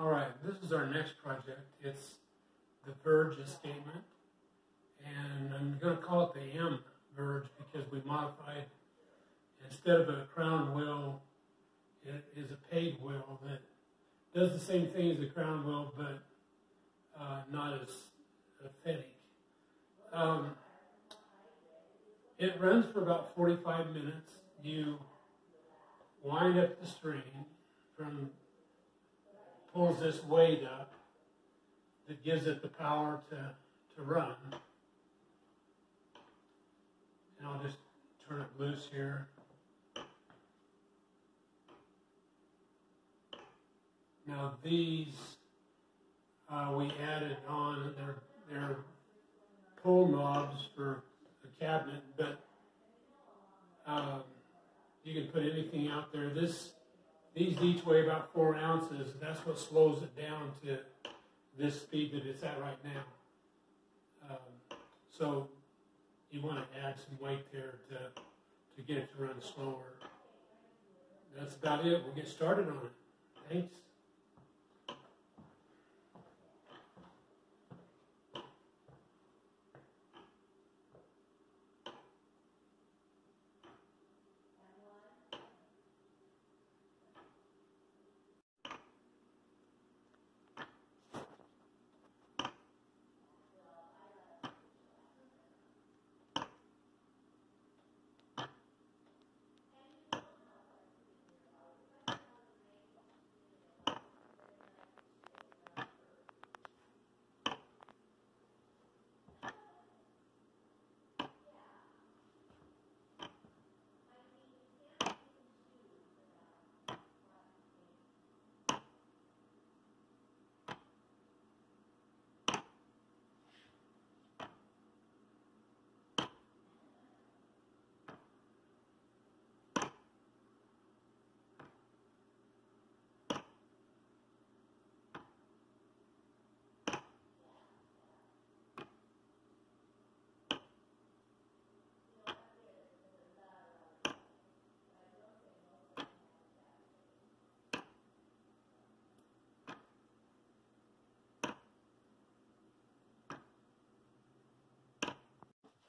All right, this is our next project. It's the verge escapement, and I'm going to call it the M verge because we modified, instead of a crown well, it is a paid well that does the same thing as the crown well, but not as effective. It runs for about 45 minutes. You wind up the stream from pulls this weight up that gives it the power to run. And I'll just turn it loose here. Now these we added on, they're pull knobs for the cabinet, but you can put anything out there. These each weigh about 4 ounces. That's what slows it down to this speed that it's at right now. So you want to add some weight there to get it to run slower. That's about it. We'll get started on it. Thanks.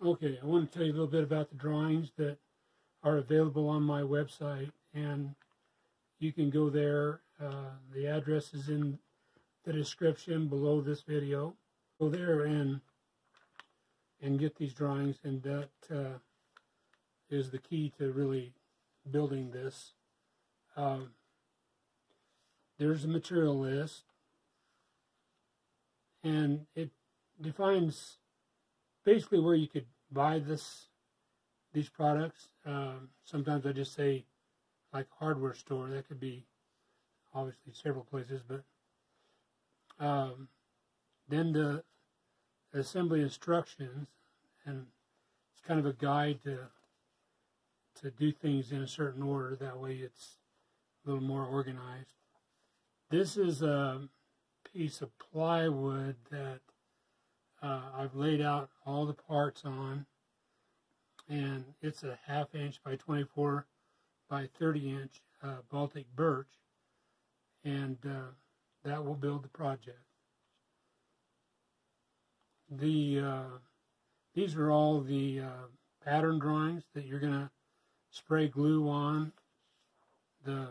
Okay, I want to tell you a little bit about the drawings that are available on my website, and you can go there. The address is in the description below this video. Go there and get these drawings, and that is the key to really building this. There's a material list, and it defines basically where you could buy these products. Sometimes I just say like hardware store. That could be obviously several places, but then the assembly instructions, and it's kind of a guide to do things in a certain order. That way it's a little more organized. This is a piece of plywood that I've laid out all the parts on, and it's a 1/2 inch by 24 by 30 inch Baltic birch, and that will build the project. These are all the pattern drawings that you're going to spray glue on the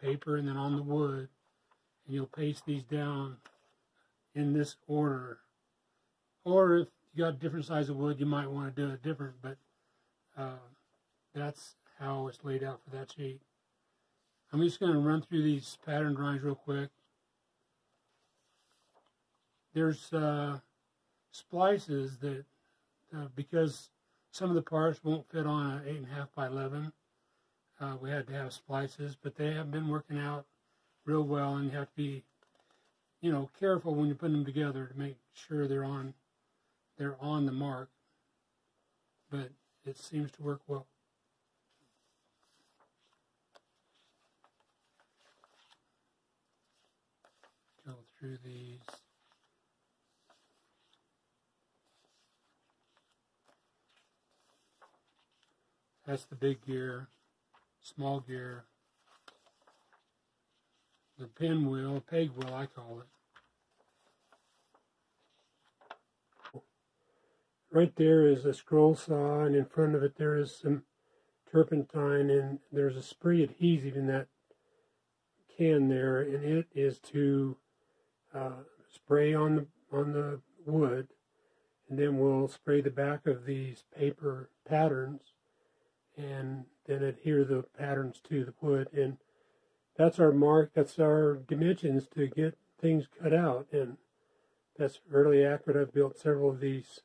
paper and then on the wood, and you'll paste these down in this order. Or if you got a different size of wood, you might want to do it different, but that's how it's laid out for that sheet. I'm just going to run through these pattern drawings real quick. There's splices that, because some of the parts won't fit on an 8.5 by 11, we had to have splices, but they have been working out real well, and you have to be, you know, careful when you put them together to make sure they're on the mark, but it seems to work well. Go through these. That's the big gear, small gear, the pinwheel, peg wheel I call it. Right there is a scroll saw, and in front of it there is some turpentine, and there's a spray adhesive in that can there, and it is to spray on the wood, and then we'll spray the back of these paper patterns and then adhere the patterns to the wood, and that's our mark, that's our dimensions to get things cut out, and that's really accurate. I've built several of these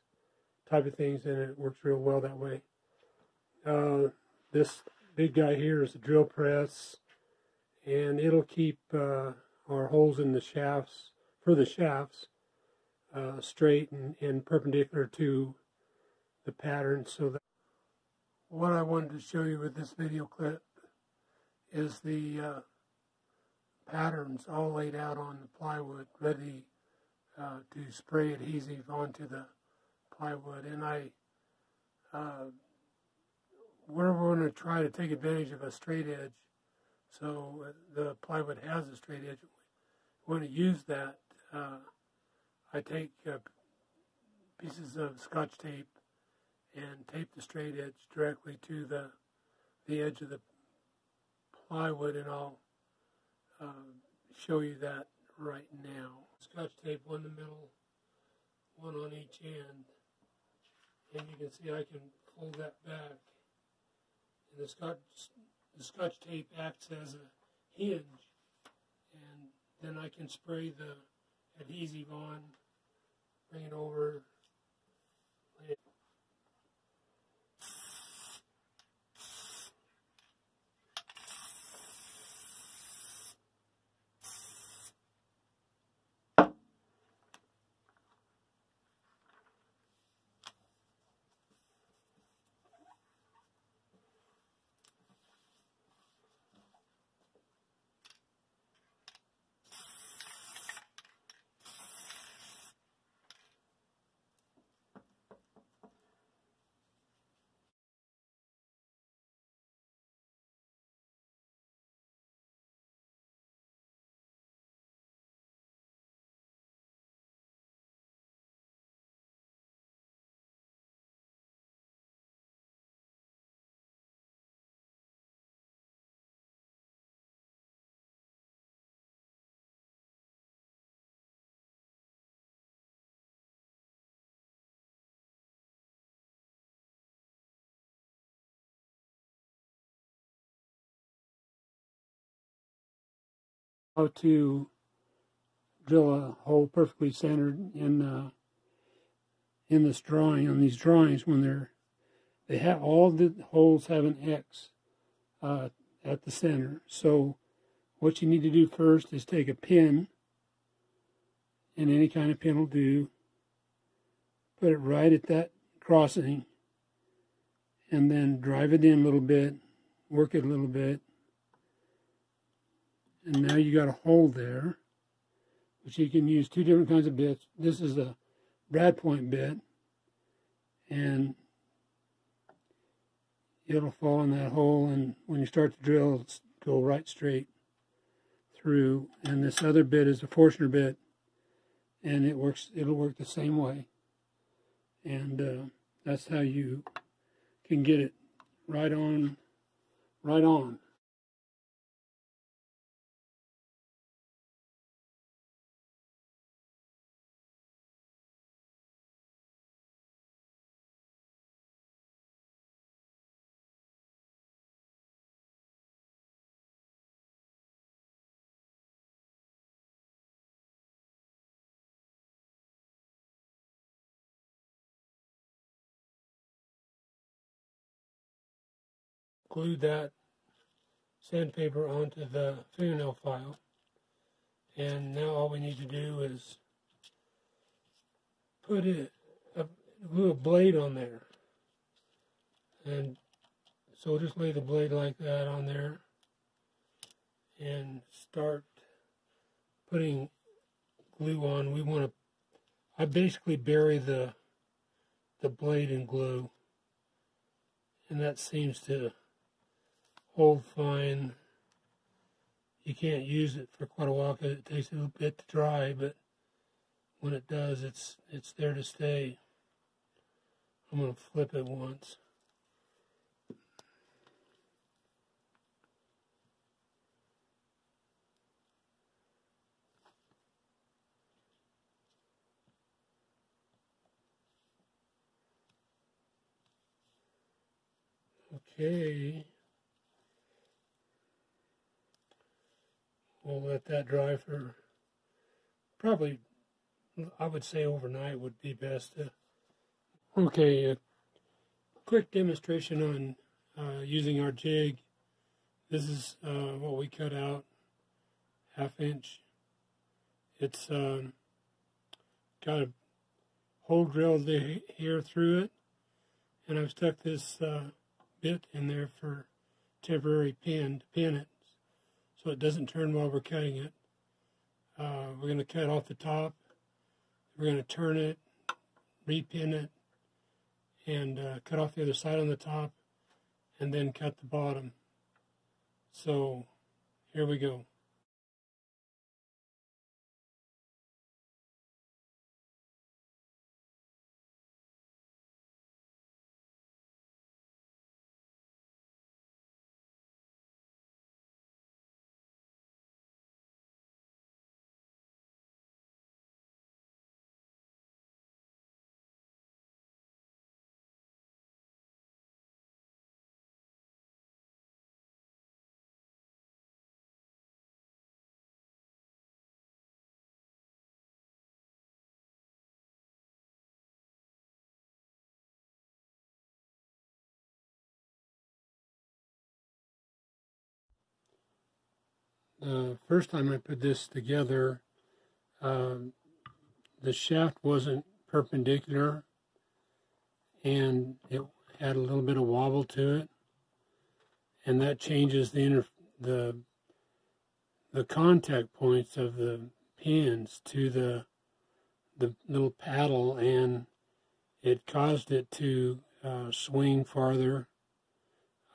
type of things and it works real well that way. This big guy here is a drill press, and it'll keep our holes in the shafts, for the shafts, straight and perpendicular to the pattern. So that what I wanted to show you with this video clip is the patterns all laid out on the plywood, ready to spray adhesive onto the plywood. And we're going to try to take advantage of a straight edge, so the plywood has a straight edge. We want to use that. I take pieces of Scotch tape and tape the straight edge directly to the edge of the plywood, and I'll show you that right now. Scotch tape, one in the middle, one on each end, and you can see I can pull that back. And the Scotch tape acts as a hinge, and then I can spray the adhesive on, bring it over. How to drill a hole perfectly centered in this drawing. On these drawings, when they have all the holes have an X at the center. So what you need to do first is take a pin, and any kind of pin will do. Put it right at that crossing, and then drive it in a little bit, work it a little bit. And now you got a hole there, which you can use two different kinds of bits. This is a brad point bit, and it'll fall in that hole, and when you start to drill, it'll go right straight through. And this other bit is a Forstner bit, and it'll work the same way. And that's how you can get it right on, right on. Glue that sandpaper onto the fingernail file, and now all we need to do is put glue a blade on there, and so we'll just lay the blade like that on there and start putting glue on. We want to, I basically bury the blade in glue, and that seems to hold fine. you can't use it for quite a while because it takes a little bit to dry, but when it does, it's there to stay. I'm going to flip it once. Okay, we'll let that dry for probably, I would say overnight would be best. Okay, a quick demonstration on using our jig. This is what we cut out, 1/2 inch. It's got a hole drilled here through it, and I've stuck this bit in there for temporary pin to pin it so it doesn't turn while we're cutting it. We're going to cut off the top, we're going to turn it, repin it, and cut off the other side on the top, and then cut the bottom. So here we go. The first time I put this together, the shaft wasn't perpendicular and it had a little bit of wobble to it, and that changes the contact points of the pins to the little paddle, and it caused it to swing farther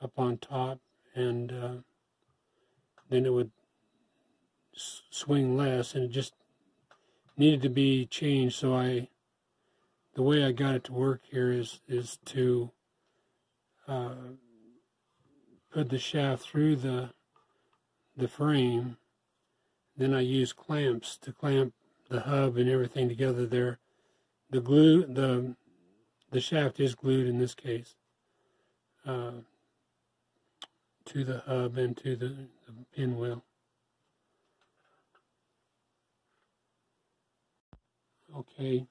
up on top, and then it would swing less, and it just needed to be changed. So the way I got it to work here is to put the shaft through the frame, then I use clamps to clamp the hub and everything together there. The shaft is glued in this case to the hub and to the pinwheel. Okay,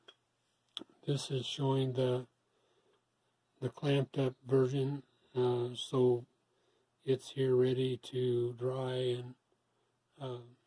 this is showing the clamped up version, so it's here ready to dry and